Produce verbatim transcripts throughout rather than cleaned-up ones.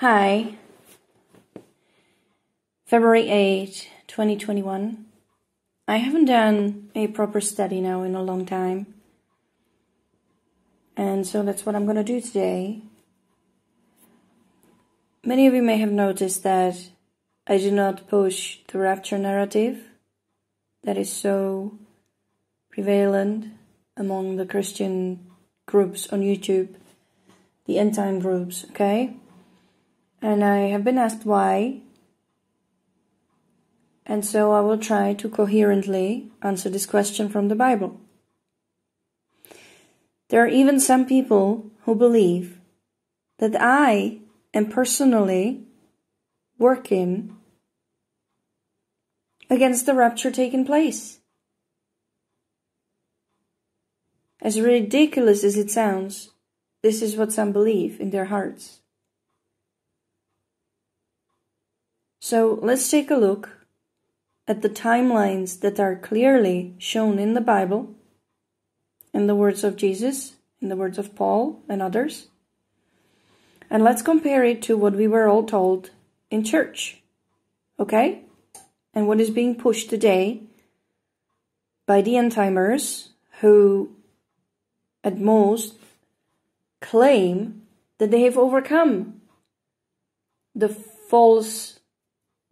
Hi, February eighth, twenty twenty-one. I haven't done a proper study now in a long time. And so that's what I'm going to do today. Many of you may have noticed that I do not push the rapture narrative that is so prevalent among the Christian groups on YouTube, the end time groups, okay? And I have been asked why, and so I will try to coherently answer this question from the Bible. There are even some people who believe that I am personally working against the rapture taking place. As ridiculous as it sounds, this is what some believe in their hearts. So let's take a look at the timelines that are clearly shown in the Bible, in the words of Jesus, in the words of Paul and others, and let's compare it to what we were all told in church, okay? And what is being pushed today by the end-timers who, at most, claim that they have overcome the false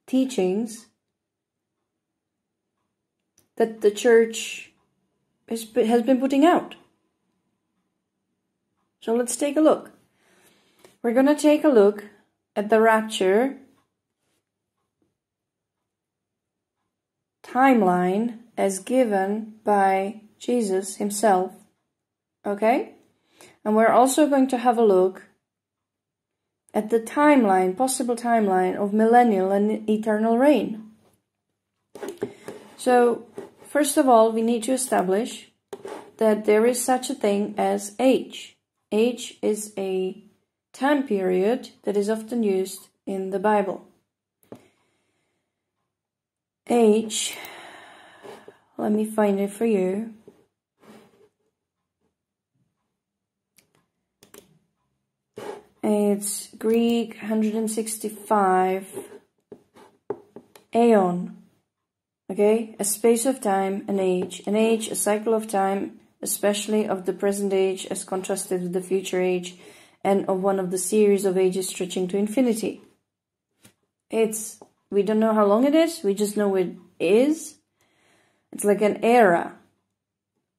teachings that the church has been putting out. So let's take a look. We're going to take a look at the rapture timeline as given by Jesus himself. Okay? And we're also going to have a look at the timeline, possible timeline of millennial and eternal reign. So, first of all, we need to establish that there is such a thing as age. Age is a time period that is often used in the Bible. Age, let me find it for you. It's Greek one hundred sixty-five, aeon, okay? A space of time, an age. An age, a cycle of time, especially of the present age as contrasted with the future age, and of one of the series of ages stretching to infinity. It's, we don't know how long it is, we just know it is. It's like an era,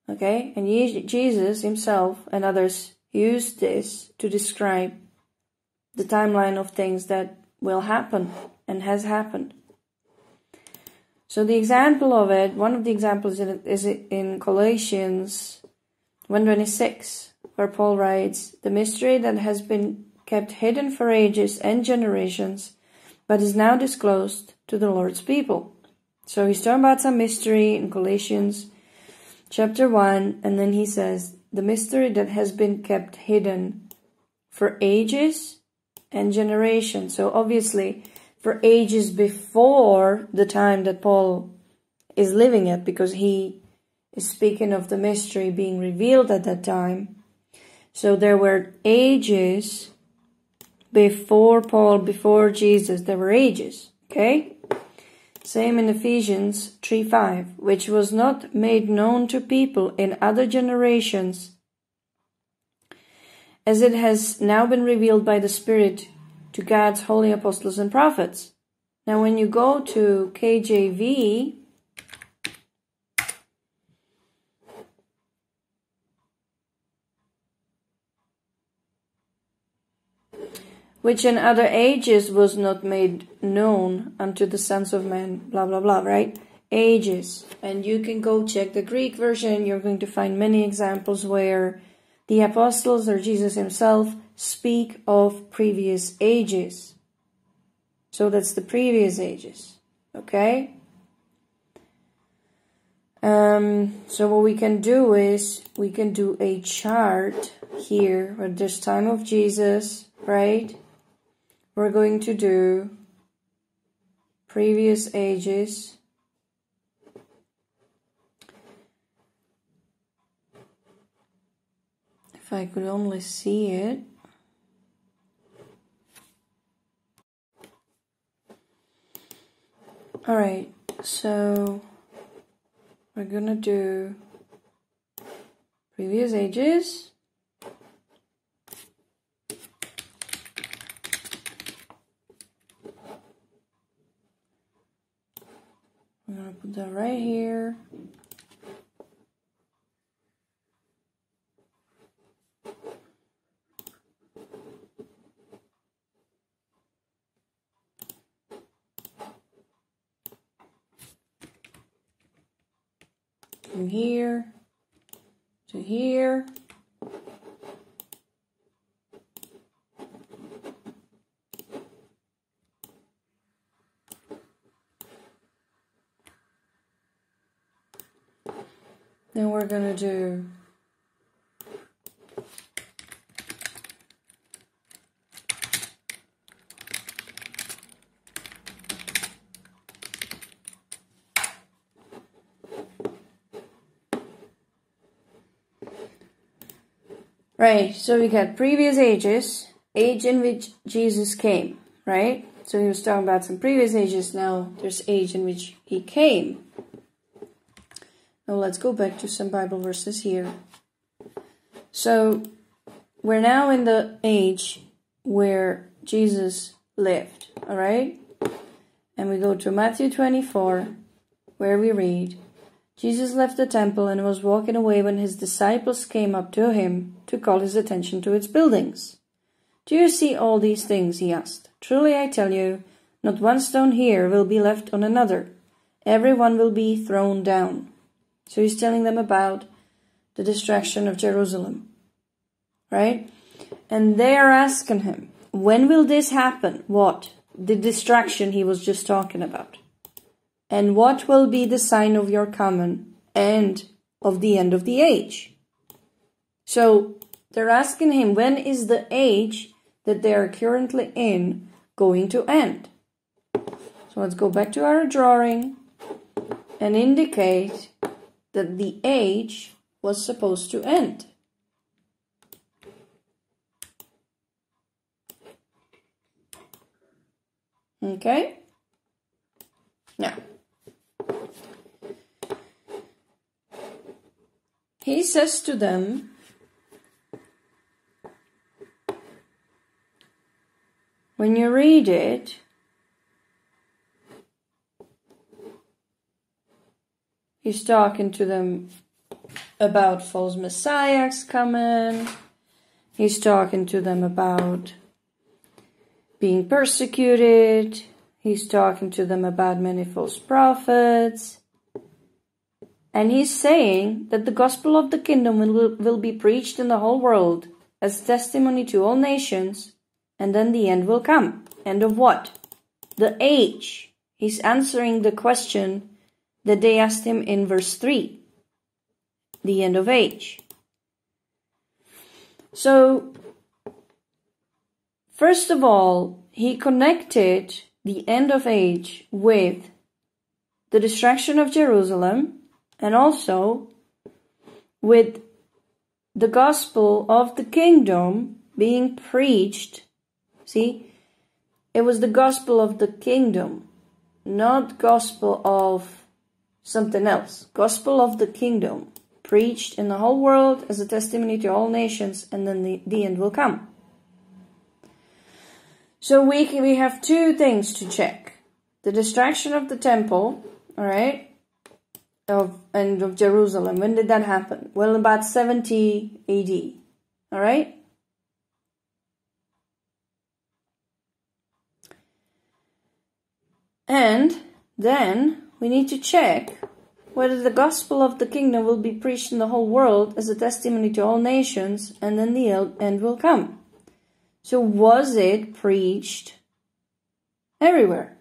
okay? And Jesus himself and others use this to describe the timeline of things that will happen and has happened. So the example of it, one of the examples in it is in Colossians one twenty-six, where Paul writes, "The mystery that has been kept hidden for ages and generations, but is now disclosed to the Lord's people." So he's talking about some mystery in Colossians chapter one, and then he says, "The mystery that has been kept hidden for ages and generations." So obviously for ages before the time that Paul is living at, because he is speaking of the mystery being revealed at that time. So there were ages before Paul, before Jesus, there were ages, okay? Same in Ephesians three five, "which was not made known to people in other generations, as it has now been revealed by the Spirit to God's holy apostles and prophets." Now when you go to K J V, "which in other ages was not made known unto the sons of men," blah, blah, blah, right? Ages. And you can go check the Greek version. You're going to find many examples where the apostles or Jesus himself speak of previous ages. So that's the previous ages, okay? Um, so what we can do is we can do a chart here where there's time of Jesus, right? We're going to do previous ages. If I could only see it. Alright, so we're gonna do previous ages. We're gonna put that right here. From here to here. Then we're going to do Right, so we got previous ages, age in which Jesus came, right? So he was talking about some previous ages, now there's age in which he came. Now let's go back to some Bible verses here. So we're now in the age where Jesus lived, all right? And we go to Matthew twenty-four, where we read, Jesus left the temple and was walking away when his disciples came up to him to call his attention to its buildings. Do you see all these things? He asked. Truly I tell you, not one stone here will be left on another. Every one will be thrown down. So he's telling them about the destruction of Jerusalem, right? And they are asking him, when will this happen? What? The destruction he was just talking about. And what will be the sign of your coming and of the end of the age? So they're asking him, when is the age that they are currently in going to end? So let's go back to our drawing and indicate that the age was supposed to end. Okay? Now, he says to them, when you read it, he's talking to them about false messiahs coming, he's talking to them about being persecuted, he's talking to them about many false prophets. And he's saying that the gospel of the kingdom will, will be preached in the whole world as testimony to all nations, and then the end will come. End of what? The age. He's answering the question that they asked him in verse three. The end of age. So, first of all, he connected the end of age with the destruction of Jerusalem, and also with the gospel of the kingdom being preached. See, it was the gospel of the kingdom, not gospel of something else. Gospel of the kingdom, preached in the whole world as a testimony to all nations, and then the, the end will come. So we, can, we have two things to check. The destruction of the temple, all right? Of end of Jerusalem. When did that happen? Well, about seventy A D. All right. And then we need to check whether the gospel of the kingdom will be preached in the whole world as a testimony to all nations, and then the end will come. So was it preached everywhere?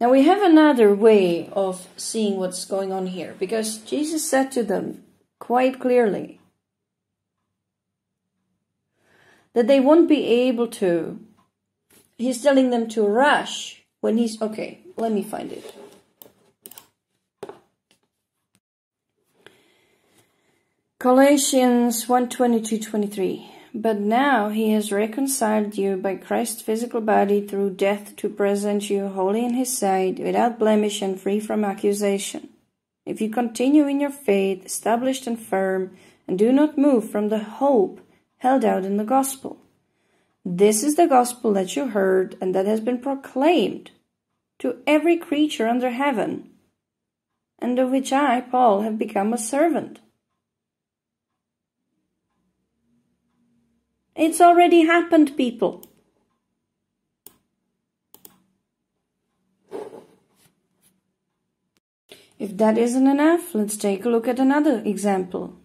Now we have another way of seeing what's going on here, because Jesus said to them quite clearly that they won't be able to. He's telling them to rush when he's... Okay, let me find it. Colossians one twenty-two to twenty-three. but now he has reconciled you by Christ's physical body through death to present you holy in his sight, without blemish and free from accusation. If you continue in your faith, established and firm, and do not move from the hope held out in the gospel. This is the gospel that you heard and that has been proclaimed to every creature under heaven, and of which I, Paul, have become a servant. It's already happened, people. If that isn't enough, let's take a look at another example.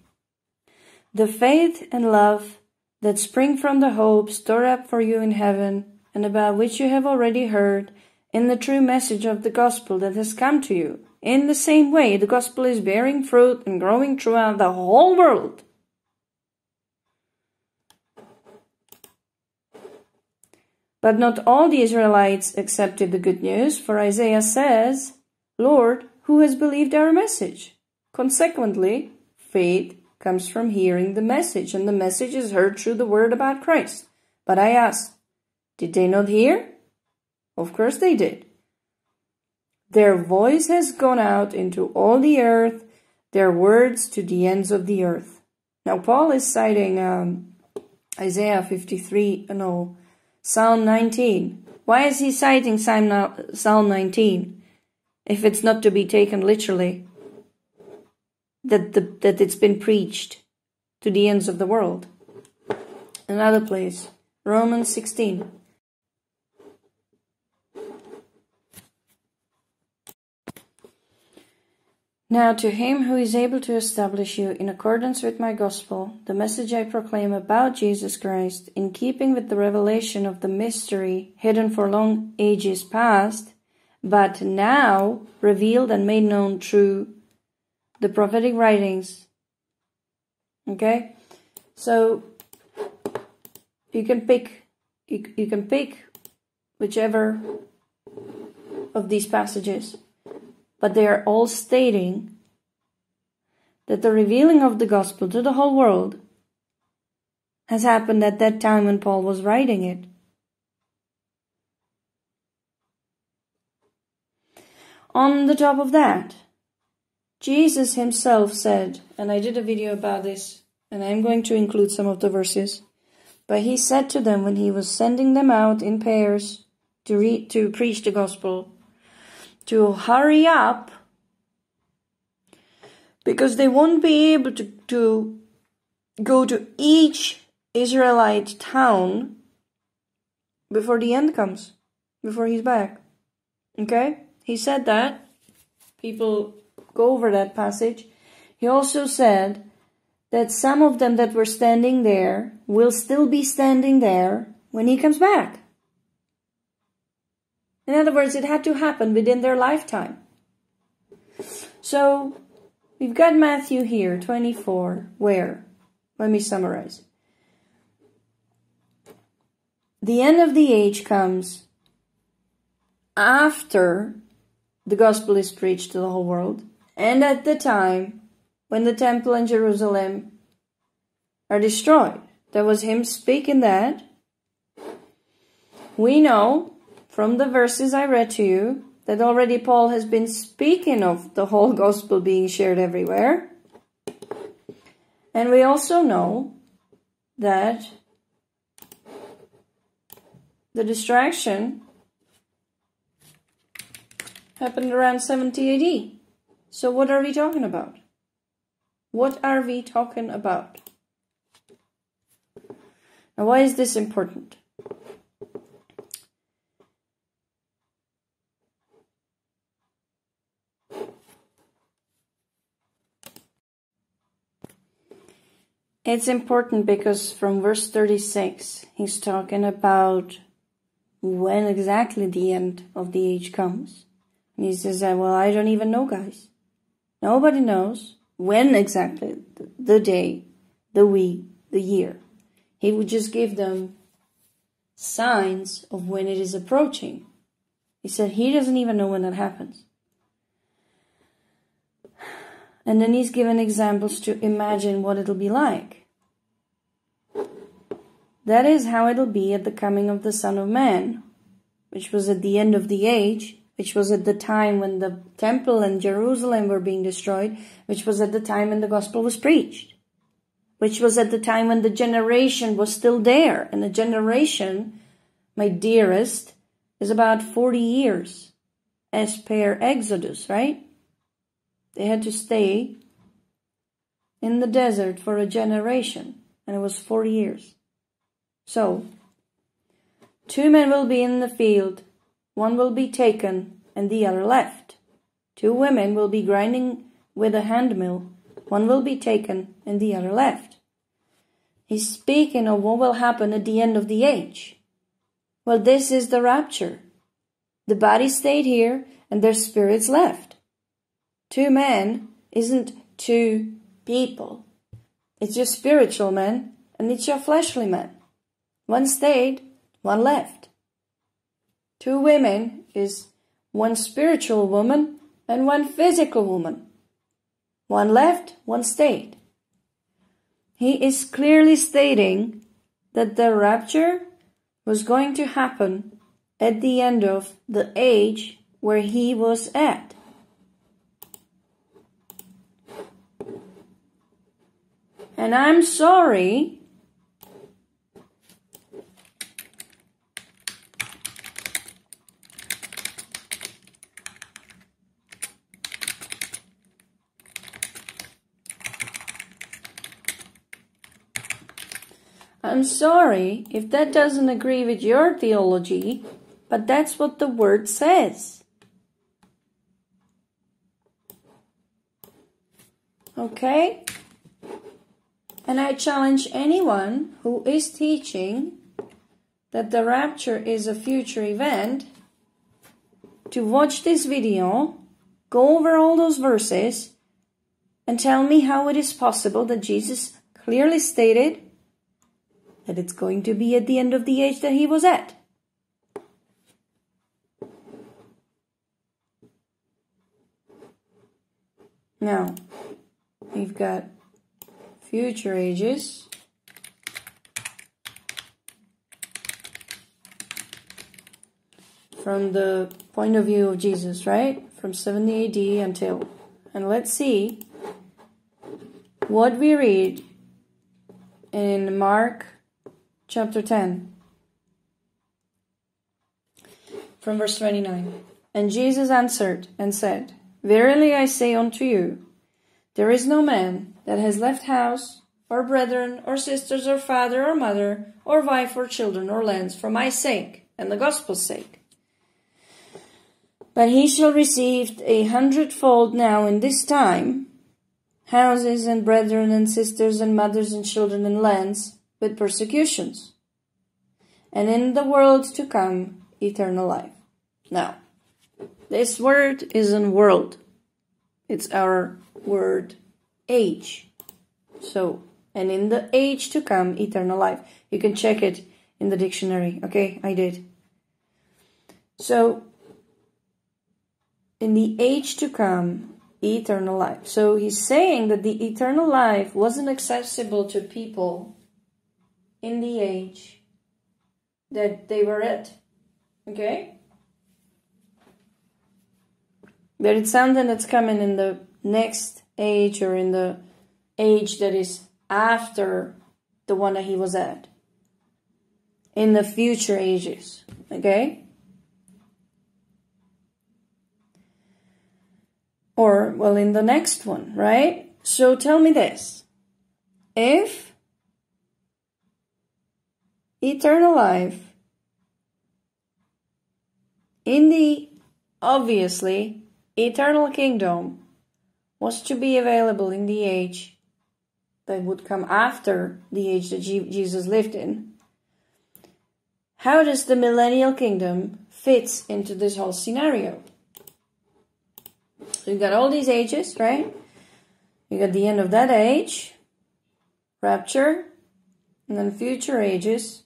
The faith and love that spring from the hope stored up for you in heaven, and about which you have already heard, in the true message of the gospel that has come to you. In the same way, the gospel is bearing fruit and growing throughout the whole world. But not all the Israelites accepted the good news, for Isaiah says, "Lord, who has believed our message?" Consequently, faith comes from hearing the message, and the message is heard through the word about Christ. But I ask, did they not hear? Of course they did. Their voice has gone out into all the earth, their words to the ends of the earth. Now Paul is citing um, Isaiah fifty-three, no, Psalm nineteen. Why is he citing Psalm nineteen? If it's not to be taken literally, that, the, that it's been preached to the ends of the world. Another place, Romans sixteen. Now to him who is able to establish you in accordance with my gospel, the message I proclaim about Jesus Christ, in keeping with the revelation of the mystery hidden for long ages past, but now revealed and made known through the prophetic writings. Okay, so you can pick, you, you can pick whichever of these passages, but they are all stating that the revealing of the gospel to the whole world has happened at that time when Paul was writing it. On the top of that, Jesus himself said, and I did a video about this, and I'm going to include some of the verses, but he said to them when he was sending them out in pairs to, read, to preach the gospel, to hurry up, because they won't be able to, to go to each Israelite town before the end comes, before he's back, okay? He said that. People go over that passage. He also said that some of them that were standing there will still be standing there when he comes back. In other words, it had to happen within their lifetime. So, we've got Matthew here, twenty-four, where? Let me summarize. The end of the age comes after the gospel is preached to the whole world, and at the time when the temple in Jerusalem are destroyed. That was him speaking that. We know from the verses I read to you that already Paul has been speaking of the whole gospel being shared everywhere. And we also know that the distraction happened around seventy A D. So what are we talking about? What are we talking about? Now, why is this important? It's important because from verse thirty-six, he's talking about when exactly the end of the age comes. And he says, that, well, I don't even know, guys. Nobody knows when exactly, the day, the week, the year. He would just give them signs of when it is approaching. He said he doesn't even know when that happens. And then he's given examples to imagine what it'll be like. That is how it'll be at the coming of the Son of Man, which was at the end of the age, which was at the time when the temple and Jerusalem were being destroyed, which was at the time when the gospel was preached, which was at the time when the generation was still there. And the generation, my dearest, is about forty years, as per Exodus, right? They had to stay in the desert for a generation, and it was forty years. So, two men will be in the field, one will be taken and the other left. Two women will be grinding with a handmill, one will be taken and the other left. He's speaking of what will happen at the end of the age. Well, this is the rapture. The body stayed here and their spirits left. Two men isn't two people. It's your spiritual man and it's your fleshly man. One stayed, one left. Two women is one spiritual woman and one physical woman. One left, one stayed. He is clearly stating that the rapture was going to happen at the end of the age where he was at. And I'm sorry, I'm sorry if that doesn't agree with your theology, but that's what the word says. Okay? And I challenge anyone who is teaching that the rapture is a future event to watch this video, go over all those verses, and tell me how it is possible that Jesus clearly stated that it's going to be at the end of the age that he was at. Now, we've got future ages. From the point of view of Jesus, right? From seventy A D until. And let's see what we read in Mark chapter ten. From verse twenty-nine. And Jesus answered and said, Verily I say unto you, there is no man that has left house, or brethren, or sisters, or father, or mother, or wife, or children, or lands, for my sake, and the gospel's sake. But he shall receive a hundredfold now in this time, houses, and brethren, and sisters, and mothers, and children, and lands, with persecutions. And in the world to come, eternal life. Now, this word isn't world. It's our word age. So, and in the age to come, eternal life. You can check it in the dictionary. Okay, I did. So, in the age to come, eternal life. So, he's saying that the eternal life wasn't accessible to people in the age that they were at. Okay? But it's something that's coming in the next age or in the age that is after the one that he was at. In the future ages. Okay? Or, well, in the next one, right? So tell me this. If eternal life in the obviously eternal kingdom was to be available in the age that would come after the age that Jesus lived in, how does the millennial kingdom fit into this whole scenario? So you got all these ages, right? You got the end of that age, rapture, and then future ages.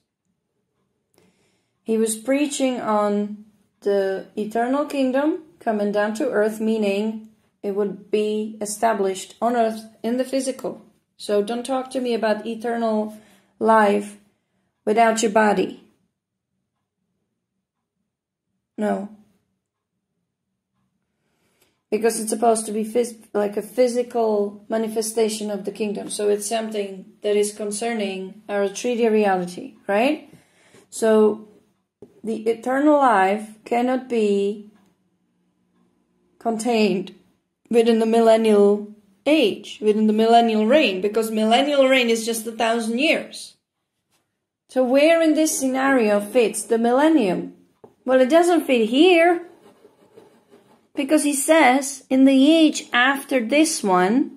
He was preaching on the eternal kingdom coming down to earth, meaning it would be established on earth in the physical. So don't talk to me about eternal life without your body? No. Because it's supposed to be phys like a physical manifestation of the kingdom. So it's something that is concerning our three D reality, right? So the eternal life cannot be contained within the millennial age, within the millennial reign, because millennial reign is just a thousand years. So where in this scenario fits the millennium? Well, it doesn't fit here, because he says, in the age after this one,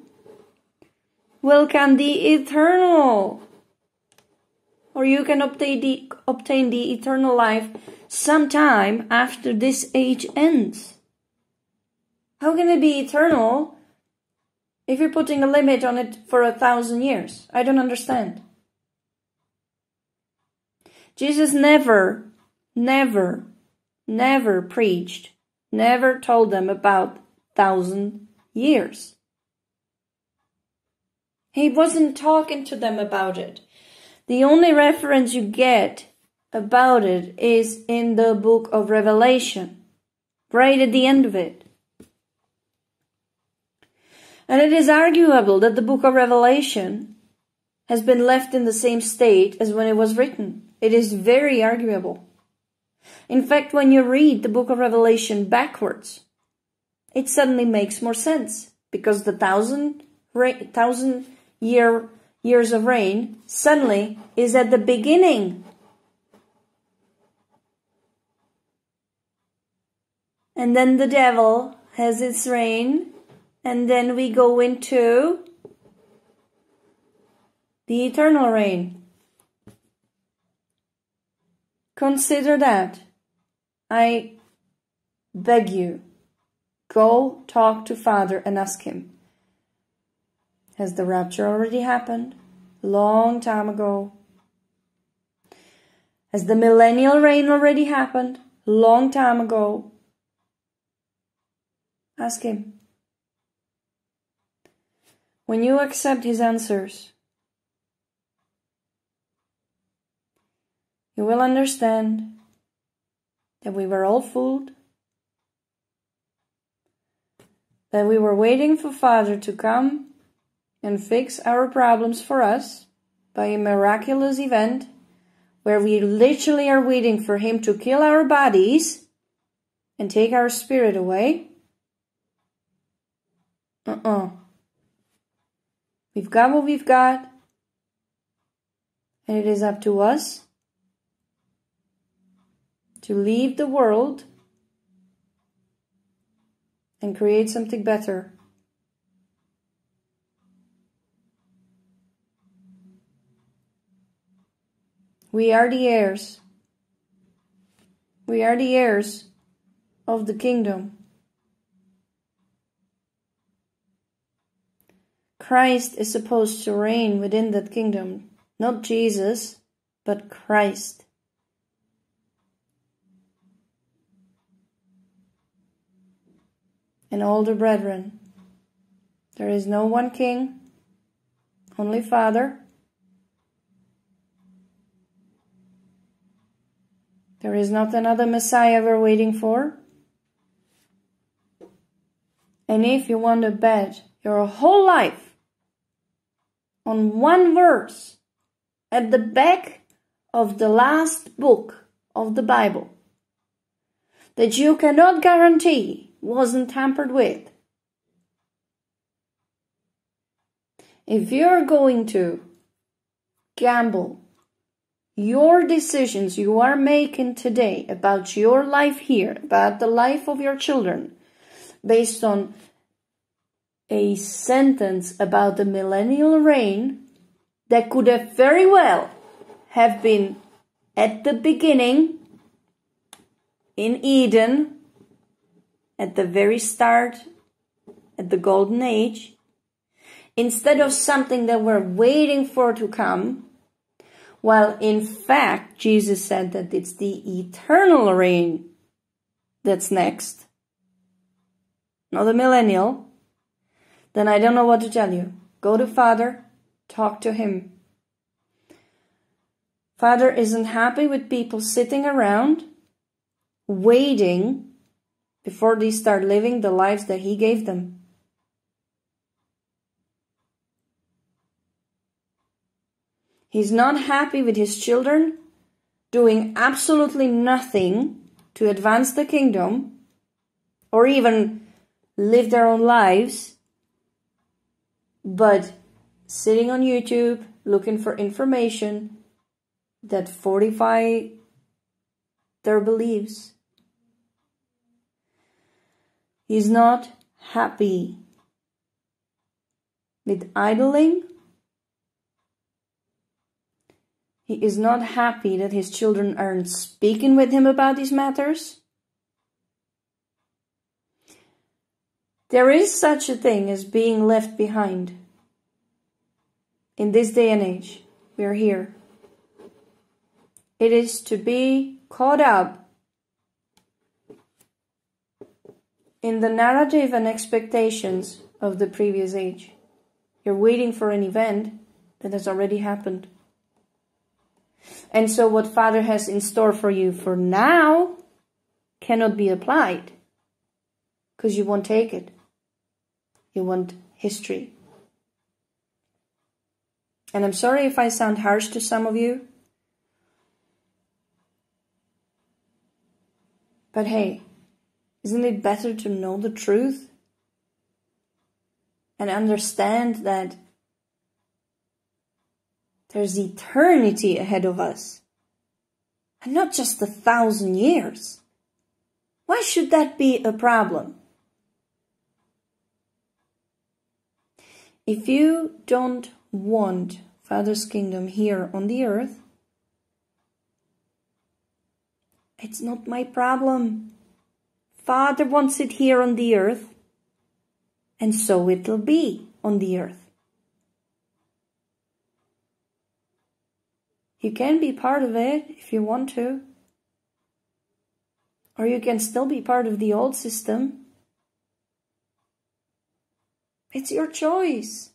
will come the eternal, or you can obtain the, obtain the eternal life sometime after this age ends. How can it be eternal if you're putting a limit on it for a thousand years? I don't understand. Jesus never, never, never preached, never told them about thousand years. He wasn't talking to them about it. The only reference you get about it is in the book of Revelation, right at the end of it. And it is arguable that the book of Revelation has been left in the same state as when it was written. It is very arguable. In fact, when you read the book of Revelation backwards, it suddenly makes more sense, because the thousand, thousand year, years of reign suddenly is at the beginning. And then the devil has its reign. And then we go into the eternal reign. Consider that. I beg you, go talk to Father and ask him. Has the rapture already happened? Long time ago. Has the millennial reign already happened? Long time ago. Ask him. When you accept his answers, you will understand that we were all fooled, that we were waiting for Father to come and fix our problems for us by a miraculous event where we literally are waiting for him to kill our bodies and take our spirit away. Uh-uh. We've got what we've got, and it is up to us to leave the world and create something better. We are the heirs. We are the heirs of the kingdom. Christ is supposed to reign within that kingdom. Not Jesus, but Christ. And all the brethren. There is no one king, only Father. There is not another Messiah we're waiting for. And if you want to bet your whole life on one verse at the back of the last book of the Bible that you cannot guarantee wasn't tampered with, if you're going to gamble your decisions you are making today about your life here, about the life of your children, based on a sentence about the millennial reign that could have very well have been at the beginning in Eden, at the very start, at the golden age, instead of something that we're waiting for to come, while in fact Jesus said that it's the eternal reign that's next, not the millennial. Then I don't know what to tell you. Go to Father, talk to him. Father isn't happy with people sitting around, waiting before they start living the lives that he gave them. He's not happy with his children doing absolutely nothing to advance the kingdom or even live their own lives, but sitting on YouTube looking for information that fortify their beliefs. He's not happy with idling. He is not happy that his children aren't speaking with him about these matters. There is such a thing as being left behind. In this day and age, we are here. It is to be caught up in the narrative and expectations of the previous age. You're waiting for an event that has already happened. And so what Father has in store for you for now cannot be applied, because you won't take it. You want history. And I'm sorry if I sound harsh to some of you, but hey, isn't it better to know the truth and understand that there's eternity ahead of us, and not just a thousand years? Why should that be a problem? If you don't want Father's kingdom here on the earth, it's not my problem. Father wants it here on the earth, and so it'll be on the earth. You can be part of it if you want to, or you can still be part of the old system. It's your choice.